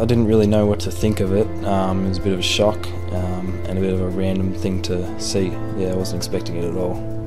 I didn't really know what to think of it. It was a bit of a shock and a bit of a random thing to see. Yeah, I wasn't expecting it at all.